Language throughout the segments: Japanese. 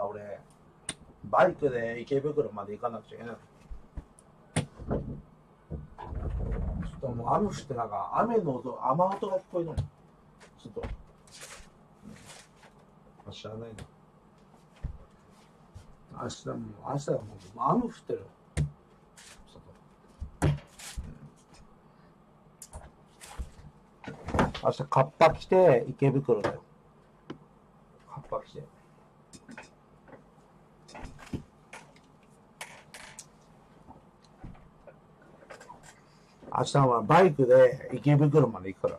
か俺バイクで池袋まで行かなくちゃいけない。ちょっともう雨降ってなんか雨の音、雨音が聞こえるの。ちょっと、知らないな。明日はもう雨降ってる。明日カッパ着て池袋だよ。カッパ着て。明日はバイクで池袋まで行くから。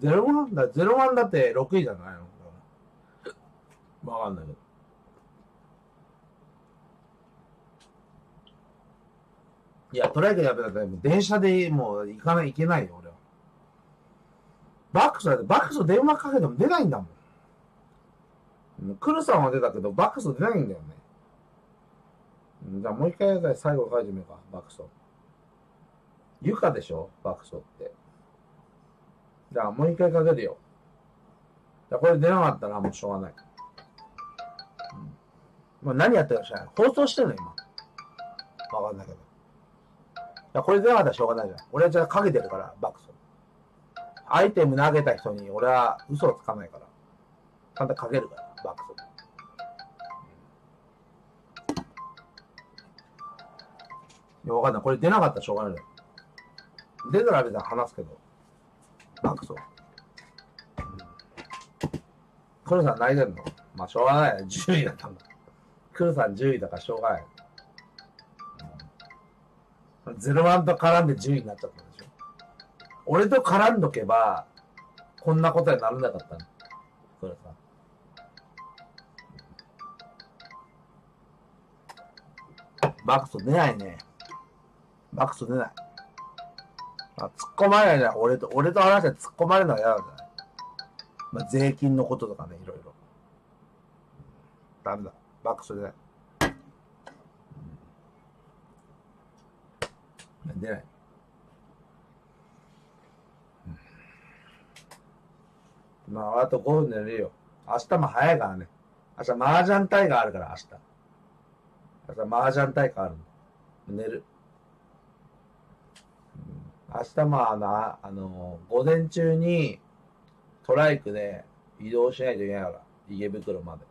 01だって6位じゃないのわかんないけど。いや、トライクでやめたら、電車でもう行かない、行けないよ、俺は。バックスだって、バックス電話かけても出ないんだもん。クルさんは出たけど、バックス出ないんだよね。じゃあもう一回最後書いてみようか、バックス。ゆかでしょ、バックスって。じゃあもう一回かけるよ。じゃあこれ出なかったらもうしょうがない。まあ何やってるか知らない。放送してるの今。わかんないけど。じゃあこれ出なかったらしょうがないじゃん。俺はじゃあかけてるから、バックス。アイテム投げた人に俺は嘘をつかないから。ちゃんとかけるから、バックス。いや、わかんない。これ出なかったらしょうがない。出たら別に話すけど。バックスを。クルさん泣いてんの？まあ、しょうがない。10位だったんだ。クルさん10位だからしょうがない。01と絡んで10位になっちゃったんでしょ。俺と絡んどけば、こんなことにならなかったの。クルさん。バックス出ないね。バックス出ない。突っ込まれないな。俺と話して突っ込まれるのは嫌なんじゃない？まあ、税金のこととかね、いろいろ。ダメだ。バックス出ない。出ない。まあ、あと5分で寝るよ。明日も早いからね。明日、麻雀大会あるから、明日、麻雀大会あるの。寝る。明日も午前中にトライクで移動しないといけないから、池袋まで。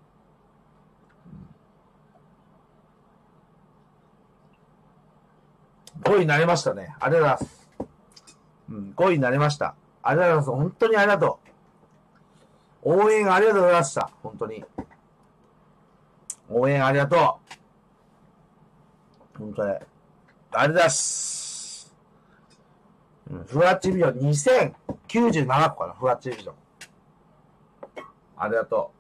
5位になりましたね。ありがとうございます。5位になりました。ありがとうございます。本当にありがとう。応援ありがとうございました。本当に。応援ありがとう。本当に。ありがとうございます。フワッチビジョン2097個かな、フワッチビジョン。ありがと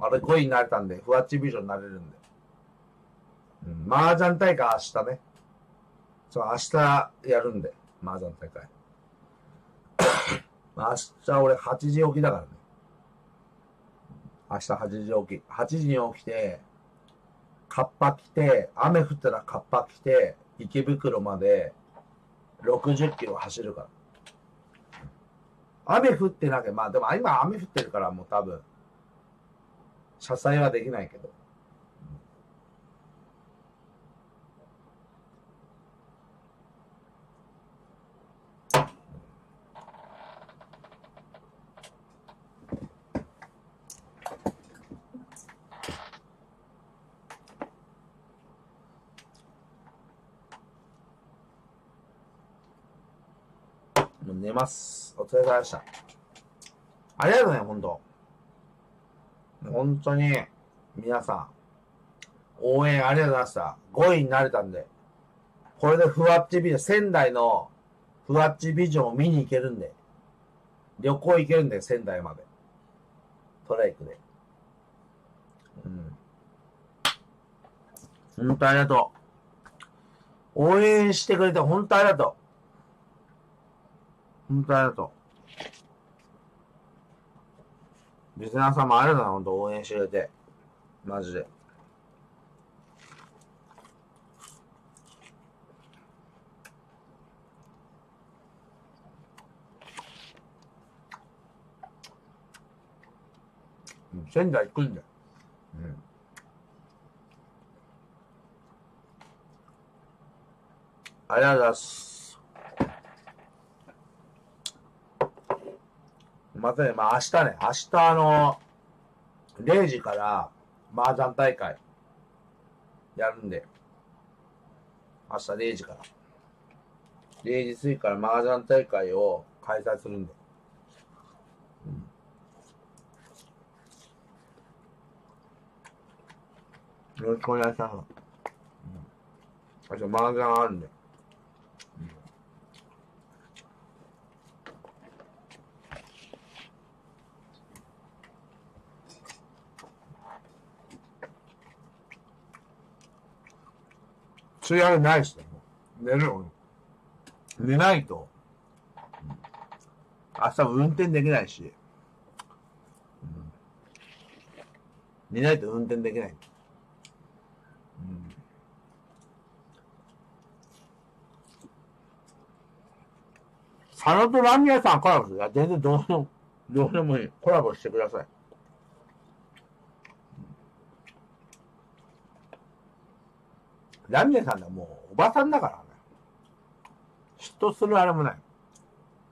う。あれ5位になれたんで、フワッチビジョンになれるんで。麻雀大会明日ね。そう、明日やるんで、麻雀大会。明日俺8時起きだからね。明日8時起き。8時に起きて、カッパ着て、雨降ったらカッパ着て、池袋まで、60キロ走るから。雨降ってなきゃ、まあでも今雨降ってるからもう多分、車載はできないけど。寝ます。お疲れ様でした。ありがとうね、ほんと。本当に、皆さん、応援ありがとうございました。5位になれたんで、これでふわっちビジョン、仙台のふわっちビジョンを見に行けるんで、旅行行けるんで、仙台まで。トライクで。ほんとありがとう。応援してくれてほんとありがとう。本当にありがとう。リスナーさんもありがとうな、本当応援してくれて。マジで。仙台行くんだよ。うん。ありがとうございます。またね、まあ明日ね、明日0時から麻雀大会やるんで、明日0時から。0時過ぎから麻雀大会を開催するんで。うん、よろしくお願いします。あ、じゃあ麻雀あるね。つやるないっすね。寝るよ。寝ないと、明日も運転できないし、うん、寝ないと運転できない。佐野とラミヤさんコラボする。いや、全然どうでもいい。コラボしてください。ラミヤさんはもうおばさんだからね。嫉妬するあれもない。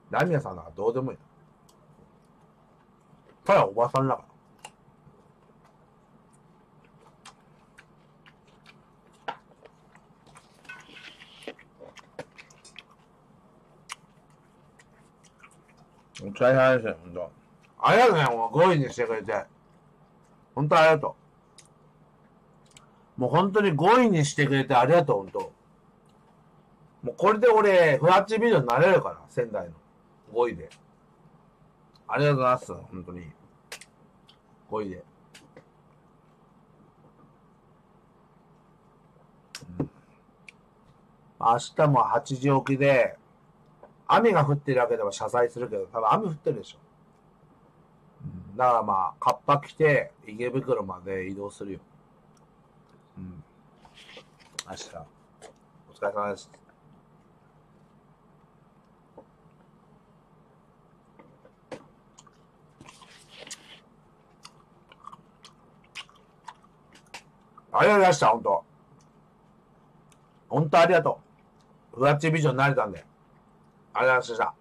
ラミヤさんはどうでもいい。ただおばさんだから。お疲れ様ですよ、ほんと。ありがとうね、もう5位にしてくれて。ほんとありがとう。もうほんとに5位にしてくれてありがとう、ほんと。もうこれで俺、フラッチビードになれるから、仙台の。5位で。ありがとうございます、ほんとに。5位で。うん、明日も8時起きで、雨が降ってるわけでは謝罪するけど、多分雨降ってるでしょ。うん、だからまあ、カッパ着て、池袋まで移動するよ。うん。明日。お疲れ様です。ありがとうございました、ほんと。ほんとありがとう。フワッチビジョンになれたんで。ありがとうございました。